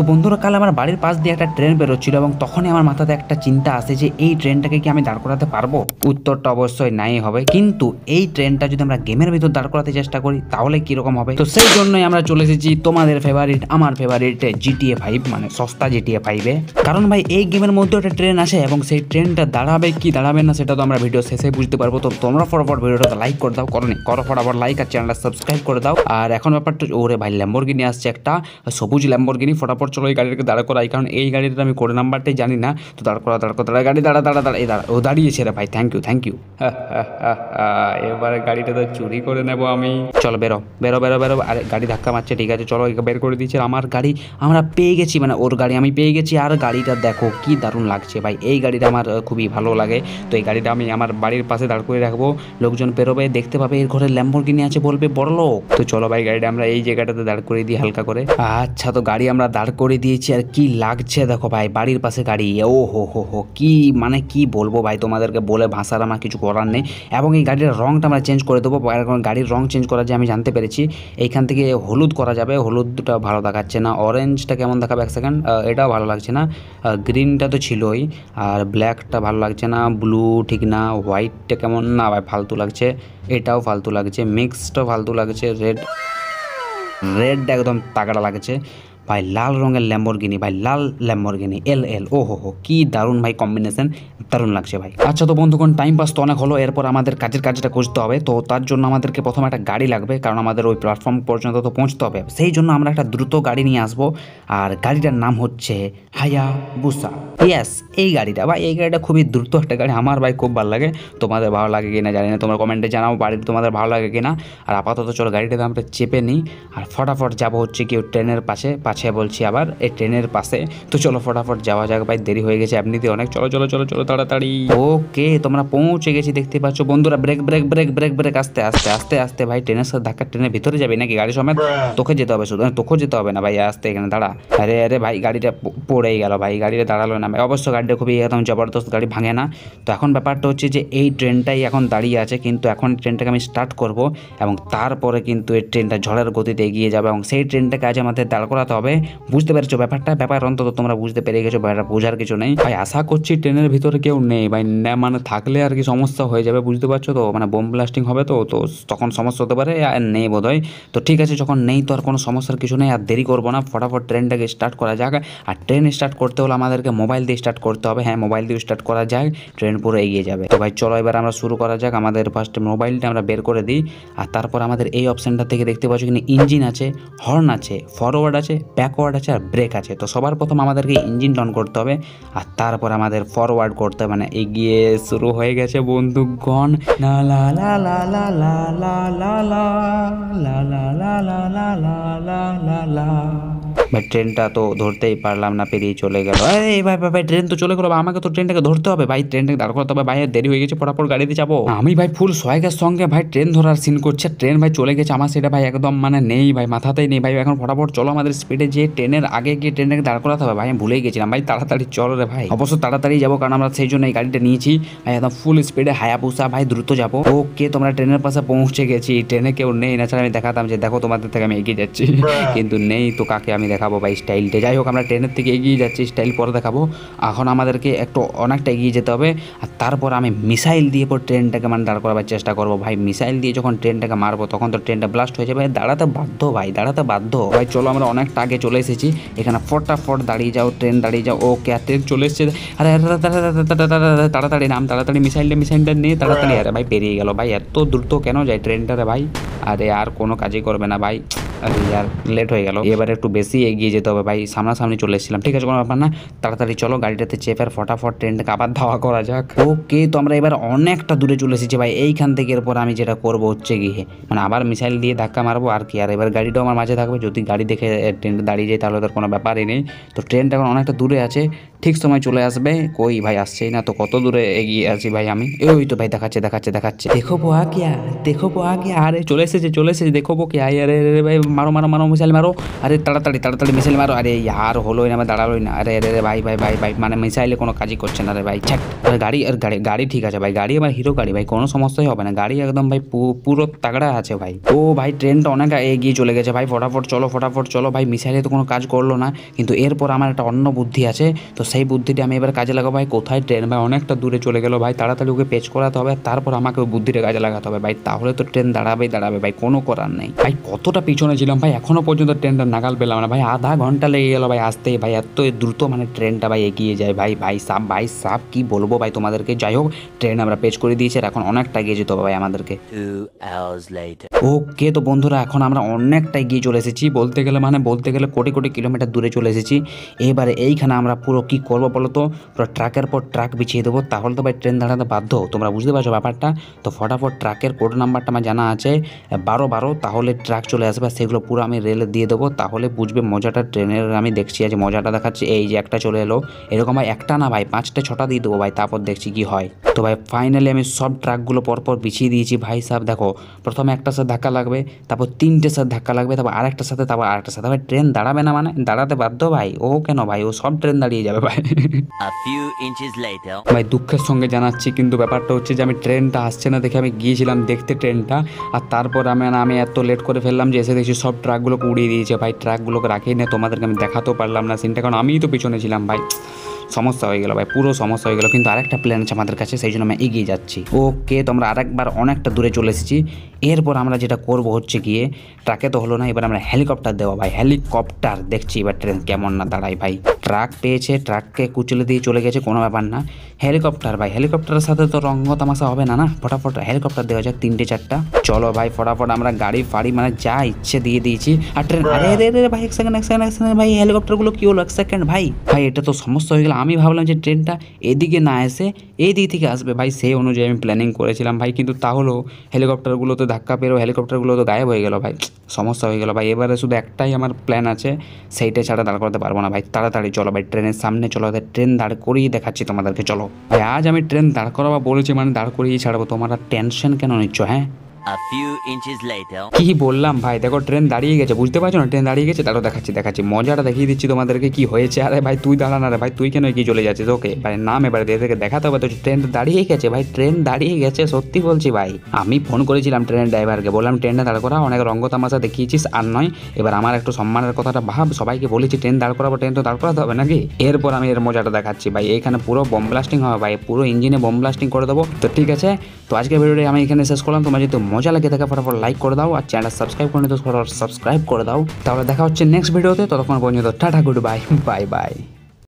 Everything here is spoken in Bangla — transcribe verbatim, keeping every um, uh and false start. तो বন্ধুরা কাল আমার বাড়ির পাশ দিয়ে একটা ট্রেন বেরোচ্ছিল এবং তখনই আমার মাথাতে একটা চিন্তা আসে যে এই ট্রেনটাকে কি আমি দাঁড় করাতে পারবো। উত্তরটা অবশ্যই নাই হবে, কিন্তু এই ট্রেনটা যদি আমরা গেমের ভিতর দাঁড় করাতে চেষ্টা করি তাহলে কীরকম হবে। তো সেই জন্যই আমরা চলে এসেছি তোমাদের ফেভারিট আমার ফেভারিট জিটিএ ফাইভ মানে সস্তা জিটিএ ফাইভে। কারণ ভাই এই গেমের মধ্যে একটা ট্রেন আসে এবং সেই ট্রেনটা দাঁড়াবে কি দাঁড়াবে না সেটা তো আমরা ভিডিও শেষে বুঝতে পারবো। তো তোমরা ফটাফট ভিডিওটা লাইক করে দাও, করো করো ফটাফট লাইক আর চ্যানেলটা সাবস্ক্রাইব করে দাও। আর এখন ব্যাপারটা ওরে ভাই ল্যাম্বরগিনি আসছে একটা সবুজ ল্যাম্বরগিনি, ফটাফট চলো এই গাড়িটাকে দাঁড়া করাই, কারণ এই গাড়িটা আমি কোড নাম্বারটাই জানি না। তো দাঁড় করা দাঁড় করা গাড়ি দাঁড়া দাঁড়া দাঁড়া এই দাঁড়া ও দাঁড়িয়েছে রে ভাই, থ্যাংক ইউ থ্যাংক ইউ। এবার গাড়িটা তো চুরি করে নেবো আমি, চলো বেরো বেরো বেরো বেরো। আর গাড়ি ধাক্কা মারছে, ঠিক আছে চলো বের করে দিচ্ছে। আমার গাড়ি আমরা পেয়ে গেছি, মানে ওর গাড়ি আমি পেয়ে গেছি। আর গাড়িটা দেখো কি দারুণ লাগছে ভাই, এই গাড়িটা আমার খুবই ভালো লাগে। তো এই গাড়িটা আমি আমার বাড়ির পাশে দাঁড় করে রাখবো, লোকজন বেরোবে দেখতে পাবে এর ঘরে ল্যাম্বরগিনি আছে বলবে বড় লোক। তো চলো ভাই গাড়িটা আমরা এই জায়গাটাতে দাঁড় করে দিই হালকা করে। আচ্ছা তো গাড়ি আমরা দাঁড় করে দিয়েছি, আর কি লাগছে দেখো ভাই বাড়ির পাশে গাড়ি। ও হো হো হো কি মানে কি বলবো ভাই, তোমাদেরকে বলে ভাষার আমার কিছু করার নেই। এবং এই গাড়ির রঙটা আমরা চেঞ্জ করে দেবো, গাড়ির রং চেঞ্জ করা যায় আমি জানতে পেরেছি। এইখান থেকে হলুদ করা যাবে, হলুদটা ভালো দেখাচ্ছে না, অরেঞ্জটা কেমন দেখাবে এক সেকেন্ড, এটাও ভালো লাগছে না, গ্রিনটা তো ছিলই, আর ব্ল্যাকটা ভালো লাগছে না, ব্লু ঠিক না, হোয়াইটটা কেমন না ভাই ফালতু লাগছে, এটাও ফালতু লাগছে, মিক্সটাও ফালতু লাগছে, রেড রেডটা একদম তাগড়া লাগছে ভাই। লাল রঙের ল্যাম্বরগিনি ভাই, লাল ল্যাম্বরগিনি এল এল, ও হো হো কি দারুণ ভাই কম্বিনেশন, দারুণ লাগছে ভাই। আচ্ছা তো বন্ধুগণ টাইম পাস তো অনেক হলো, এরপর আমাদের কাজের কাজটা খুঁজতে হবে। তো তার জন্য আমাদেরকে প্রথমে একটা গাড়ি লাগবে, কারণ আমাদের ওই প্ল্যাটফর্ম পর্যন্ত তো পৌঁছতে হবে। সেই জন্য আমরা একটা দ্রুত গাড়ি নিয়ে আসবো, আর গাড়িটার নাম হচ্ছে হায়াবুসা। ইয়েস এই গাড়িটা ভাই, এই গাড়িটা খুবই দ্রুত একটা গাড়ি, আমার ভাই খুব ভালো লাগে। তোমাদের ভালো লাগে কিনা জানি না, তোমরা কমেন্টে জানাও বাড়িতে তোমাদের ভালো লাগে কিনা। আর আপাতত চলো গাড়িটাতে আমরা চেপে নিই আর ফটাফট যাবো হচ্ছে কি ট্রেনের পাশে পাশে বলছি আবার এই ট্রেনের পাশে। তো চলো ফটাফট যাওয়া যাক ভাই, দেরি হয়ে গেছে এমনিতে অনেক, চলো চলো চলো চলো তাড়াতাড়ি। ওকে তোমরা পৌঁছে গেছি দেখতে পাচ্ছ বন্ধুরা, break break break break break, আস্তে আস্তে আস্তে আস্তে ভাই, ট্রেনের সাথে ধাক্কা, ট্রেনের ভিতরে যাবে নাকি গাড়ি সমেত? তোকে যেতে হবে শুধু, তোকে যেতে হবে না ভাই, আস্তে এখানে দাঁড়া। আরে আরে ভাই গাড়িটা পড়েই গেল ভাই, গাড়িটা দাঁড়ালো না। অবশ্য গাড়িটা খুবই একদম জবরদস্ত গাড়ি, ভাঙে না। তো এখন ব্যাপারটা হচ্ছে যে এই ট্রেনটাই এখন দাঁড়িয়ে আছে, কিন্তু এখন ট্রেনটাকে আমি স্টার্ট করব এবং তারপরে কিন্তু এই ট্রেনটা ঝড়ের গতিতে এগিয়ে যাবে এবং সেই ট্রেনটাকে আজ আমাদের দাঁড় করাতে হবে। বুঝতে পেরেছো ব্যাপারটা, ব্যাপার অন্তত তোমরা বুঝতে পেরে গেছো, ব্যাপারটা বোঝার কিছু নেই ভাই। আশা করছি ট্রেনের ভিতরে কেউ নেই ভাই, না মানে থাকলে আর কি সমস্যা হয়ে যাবে, বুঝতে পারছো তো, মানে বোম ব্লাস্টিং হবে তো তো তখন সমস্যা হতে পারে, আর নেই বোধ হয়। তো ঠিক আছে যখন নেই তো আর কোনো সমস্যার কিছু নেই, আর দেরি করবো না, ফটাফট ট্রেনটাকে স্টার্ট করা যাক। আর ট্রেন স্টার্ট করতে হলে আমাদেরকে মোবাইল দিয়ে স্টার্ট করতে হবে, হ্যাঁ মোবাইল দিয়ে স্টার্ট করা যাক, ট্রেন পুরো এগিয়ে যাবে। তো ভাই চলো এবার আমরা শুরু করা যাক, আমাদের ফার্স্ট মোবাইলটা আমরা বের করে দিই। আর তারপর আমাদের এই অপশানটা থেকে দেখতে পাচ্ছ কিন্তু ইঞ্জিন আছে, হর্ন আছে, ফরওয়ার্ড আছে, ব্যাকওয়ার্ড আছে আর ব্রেক আছে। তো সবার প্রথম আমাদেরকে ইঞ্জিন অন করতে হবে আর তারপর আমাদের ফরওয়ার্ড করতে হবে, মানে এগিয়ে শুরু হয়ে গেছে বন্ধুগণ। লা লা লা লা লা লা লা লা লা লা লা লা লা লা লা। ভাই ট্রেনটা তো ধরতেই পারলাম না, পেরিয়ে চলে গেল। আরে ভাই ভাই ভাই ট্রেন তো চলে গেলো, আমাকে তো ট্রেনটাকে ধরতে হবে ভাই, ট্রেনটাকে দাঁড় করতে হবে ভাই, দেরি হয়ে গেছে, ফটাফট গাড়িতে যাবো আমি ভাই। ফুল সোয়াগের সঙ্গে ভাই ট্রেন ধরার সিন করছে, ট্রেন ভাই চলে গেছে আমার সেটা ভাই একদম মানে নেই ভাই, মাথাতেই নেই ভাই। এখন ফটাফট চলো আমাদের স্পিডে যে ট্রেনের আগে গিয়ে ট্রেনটাকে দাঁড় করাতে হবে ভাই, আমি ভুলেই গেছিলাম ভাই, তাড়াতাড়ি চলো রে ভাই। অবশ্য তাড়াতাড়ি যাবো কারণ আমরা সেই জন্য এই গাড়িটা নিয়েছি ভাই, একদম ফুল স্পিডে হায়াবুসা ভাই, দ্রুত যাবো। ওকে তোমরা ট্রেনের পাশে পৌঁছে গেছি, ট্রেনে কেউ নেই, না আমি দেখাতাম যে দেখো তোমাদের থেকে আমি এগিয়ে যাচ্ছি, কিন্তু নেই তো কাকে আমি দেখাবো ভাই স্টাইলটা। যাই হোক আমরা ট্রেনের থেকে এগিয়ে যাচ্ছি, স্টাইল পরে দেখাবো, এখন আমাদেরকে একটু অনেকটা এগিয়ে যেতে হবে। আর তারপর আমি মিসাইল দিয়ে পর ট্রেনটাকে মানে দাঁড় করাবার চেষ্টা করবো ভাই, মিসাইল দিয়ে যখন ট্রেনটাকে মারবো তখন তো ট্রেনটা ব্লাস্ট হয়ে যাবে, দাঁড়াতে বাধ্য ভাই, দাঁড়াতে বাধ্য ভাই। চলো আমরা অনেকটা আগে চলে এসেছি, এখানে ফটাফট দাঁড়িয়ে যাও ট্রেন, দাঁড়িয়ে যাও। ওকে আর ট্রেন চলে এসছে, আরে তাড়াতাড়ি নাম, তাড়াতাড়ি মিসাইলটা মিসাইলটা নিয়ে তাড়াতাড়ি। আরে ভাই পেরিয়ে গেল ভাই, এত দ্রুত কেন যায় ট্রেনটা রে ভাই, আরে আর কোনো কাজই করবে না ভাই, আরে আর লেট হয়ে গেল। এবারে একটু বেশি এগিয়ে যেতে হবে ভাই, সামনাসামনি চলে এসেছিলাম, ঠিক আছে কোনো ব্যাপার না, তাড়াতাড়ি চলো গাড়িটাতে চেপে ফটাফট ট্রেনটাকে আবার ধাওয়া করা যাক। ওকে তো আমরা এবার অনেকটা দূরে চলে এসেছি ভাই, এইখান থেকে এরপর আমি যেটা করবো হচ্ছে গিয়ে মানে আবার মিসাইল দিয়ে ধাক্কা মারবো আর কি। আর এবার গাড়িটাও আমার মাঝে থাকবে, যদি গাড়ি দেখে ট্রেনটা দাঁড়িয়ে যায় তাহলে তার কোনো ব্যাপারই নেই। তো ট্রেনটা এখন অনেকটা দূরে আছে, ঠিক সময় চলে আসবে, কই ভাই আসছেই না, তো কত দূরে এগিয়ে আছি ভাই আমি, ওই তো ভাই দেখাচ্ছে দেখাচ্ছে দেখাচ্ছে, দেখো বো আ কে দেখো বো আ কে, আরে চলে এসেছে চলে এসেছে দেখো বো কে, আরে রে ভাই मारो मारो मारो मिसाइल मारो। अरे ताड़ाताड़ी ताड़ाताड़ी मिसाइल मारो। अरे यार होलो ना दाड़ालोई ना। अरे अरे भाई भाई भाई भाई माने मिसाइले कोनो काजी करछे ना रे भाई छट। अरे गाड़ी और गाड़ी गाड़ी ठीक है भाई, गाड़ी हमारे हिरो गाड़ी भाई कोनो समस्याई होबे ना, गाड़ी एकदम भाई पूरा तगड़ा आछे भाई। ओ भाई ट्रेन तो अनेक एगिए चले गेछे भाई, फटाफट चलो फटाफट चलो भाई। मिसाइले तो कोनो काज करलो ना, किन्तु एरपर आमार एकटा अन्य बुद्धि आछे, तो सेई बुद्धिटा आमि एबार काजे लागाबो भाई। कोथाय ट्रेन भाई अनेकटा दूरे चले गेलो भाई, ताड़ाताड़ी ओके पेच कराते होबे, तारपर आमाके ओई बुद्धिटा काजे लागाते होबे भाई, ताहले तो ट्रेन दाड़ाबेई दाड़ाबे भाई, कोनो करार नेई भाई। कतटा पिछने छिलाम भाई, एखोनो पर्यन्त ट्रेनटा नागाल पेलाम ना भाई, आधा घंटा लेगे गेलो भाई आसतेई भाई, एत द्रुत माने ट्रेनटा भाई एगिए जाए भाई। भाई साहब भाई साहब कि बोलबो भाई तोमादेरके। जाई होक ट्रेन आमरा पेच करे दिएछि, एखोन अनेकटा एगिए जेते होबे भाई आमादेरके। ओके तो बंधुरा एखोन आमरा अनेकटा एगिए चले एसेछि, बोलते गेले माने बोलते गेले कोटी कोटी किलोमीटर दूरे चले एसेछि। एबारे एइखाने आमरा पुरो कि करबो बोलो तो, पुरो ट्रैकेर पर ट्रैक बिछिए देबो, ताहले तो भाई ट्रेन दाड़ाते बाध्य। तोमरा बुझते पारछो ब्यापारटा तो। फटाफट ट्रैकेर कोड नाम्बारटा आमार जाना आछे बारो बारो, ताहले ट्रैक चले आसबे, सेगुलो पुरो आमि रेले दिए देबो, ताहले बुझबे मजाटा ट्रेनेर। आमि देखछि आज मजाटा देखाচ্ছি। এই যে একটা চলে এলো, এরকম ভাই একটা না ভাই পাঁচটা ছটা দিয়ে দেবো ভাই, তারপর দেখছি কি হয়। তো ভাই ফাইনালি আমি সব ট্রাকগুলো পরপর বিছিয়ে দিয়েছি ভাই সাহেব। দেখো প্রথমে একটা সাথে ধাক্কা লাগবে, তারপর তিনটের সাথে ধাক্কা লাগবে, তারপর আরেকটার সাথে, তারপর আরেকটার সাথে ভাই। ট্রেন দাঁড়াবে না মানে দাঁড়াতে বাধ্য ভাই। ও কেন ভাই, ও সব ট্রেন দাঁড়িয়ে যাবে ভাই। ভাই দুঃখের সঙ্গে জানাচ্ছি, কিন্তু ব্যাপারটা হচ্ছে যে আমি ট্রেনটা আসছে না দেখে আমি গিয়েছিলাম দেখতে ট্রেনটা, আর তারপর আমি আমি এত লেট করে ফেললাম যে এসে দেখছি সব ট্রাকগুলোকে উড়িয়ে দিয়েছে ভাই। ট্রাকগুলোকে রাখি না, তোমাদেরকে আমি দেখাতেও পারলাম না সিনটা, কারণ আমিই তো পিছনে ছিলাম ভাই। সমস্যা হয়ে গেল ভাই, পুরো সমস্যা হয়ে গেল। কিন্তু আরেকটা প্ল্যান আছে আমাদের কাছে, সেই জন্য আমি এগিয়ে যাচ্ছি। ওকে তো আমরা আরেকবার অনেকটা দূরে চলে এসেছি। এরপর আমরা যেটা করব হচ্ছে গিয়ে, ট্রাকে তো হলো না, এবার আমরা হেলিকপ্টার দেবো ভাই। হেলিকপ্টার দেখছি এবার ট্রেন কেমন না দাঁড়ায় ভাই। ট্রাক পেয়েছে, ট্রাককে কুচলে দিয়ে চলে গেছে, কোনো ব্যাপার না। হেলিকপ্টার ভাই, হেলিকপ্টারের সাথে তো রঙ্গ তামাশা হবে না না। ফটাফট হেলিকপ্টার দেওয়া যাক তিনটে চারটা। চলো ভাই ফটাফট, আমরা গাড়ি ফাড়ি মানে যা ইচ্ছে দিয়ে দিয়েছি। আর ট্রেন আরে রে ভাই এক সেকেন্ড এক সেকেন্ড এক সেকেন্ড ভাই, হেলিকপ্টারগুলো কী হলো এক সেকেন্ড ভাই। ভাই এটা তো সমস্যা হয়ে গেল। আমি ভাবলাম যে ট্রেনটা এদিকে না এসে এই দিক থেকে আসবে ভাই, সেই অনুযায়ী আমি প্ল্যানিং করেছিলাম ভাই, কিন্তু তাহলেও হেলিকপ্টারগুলো তো ধাক্কা পেরো, হেলিকপ্টারগুলো তো গায়েব হয়ে গেল ভাই। সমস্যা হয়ে গেল ভাই। এবারে শুধু একটাই আমার প্ল্যান আছে, সেইটাই ছাড়া দাঁড় করাতে পারবো না ভাই। তাড়াতাড়ি চলো ভাই ট্রেনের সামনে চলো, ট্রেন দাঁড় করিয়ে দেখাচ্ছি তোমাদেরকে। চলো ভাই আজ আমি ট্রেন দাঁড় করাবো বলেছি, মানে দাঁড় করিয়ে ছাড়বো। তোমরা টেনশন কেন নিচ্ছ? হ্যাঁ কি বললাম ভাই, দেখো ট্রেন দাঁড়িয়ে গেছে, বুঝতে পারছো না ট্রেন দাঁড়িয়ে গেছে। তারও দেখাচ্ছি দেখাচ্ছি মজাটা দেখিয়ে দিচ্ছি তোমাদেরকে কি হয়েছে। আরে ভাই তুই দাঁড়া না রে ভাই, তুই কেন কি চলে যাচ্ছিস? ওকে ভাই নাম এবার এদেরকে দেখাতে হবে তো, ট্রেন দাঁড়িয়ে গেছে ভাই, ট্রেন দাঁড়িয়ে গেছে সত্যি বলছি ভাই। আমি ফোন করেছিলাম ট্রেনের ড্রাইভারকে, বললাম ট্রেনটা দাঁড় করা, অনেক রঙ্গ তামাশা দেখিয়েছিস আর নয়, এবার আমার একটু সম্মানের কথাটা ভাব। সবাইকে বলেছি ট্রেন দাঁড় করাবো, ট্রেন তো দাঁড় করাতে হবে নাকি। এরপর আমি এর মজাটা দেখাচ্ছি ভাই, এখানে পুরো বম ব্লাস্টিং হবে ভাই, পুরো ইঞ্জিনে বম ব্লাস্টিং করে দেবো। তো ঠিক আছে, তো আজকের ভিডিওটা আমি এখানে শেষ করলাম। তোমার যদি মজা লাগে থাকে ফটাফট লাইক করে দাও, আর চ্যানেল সাবস্ক্রাইব করে নিতে ফটাফট সাবস্ক্রাইব করে দাও। তাহলে দেখা হচ্ছে নেক্সট ভিডিওতে, ততক্ষণ পর্যন্ত tata good bye bye by.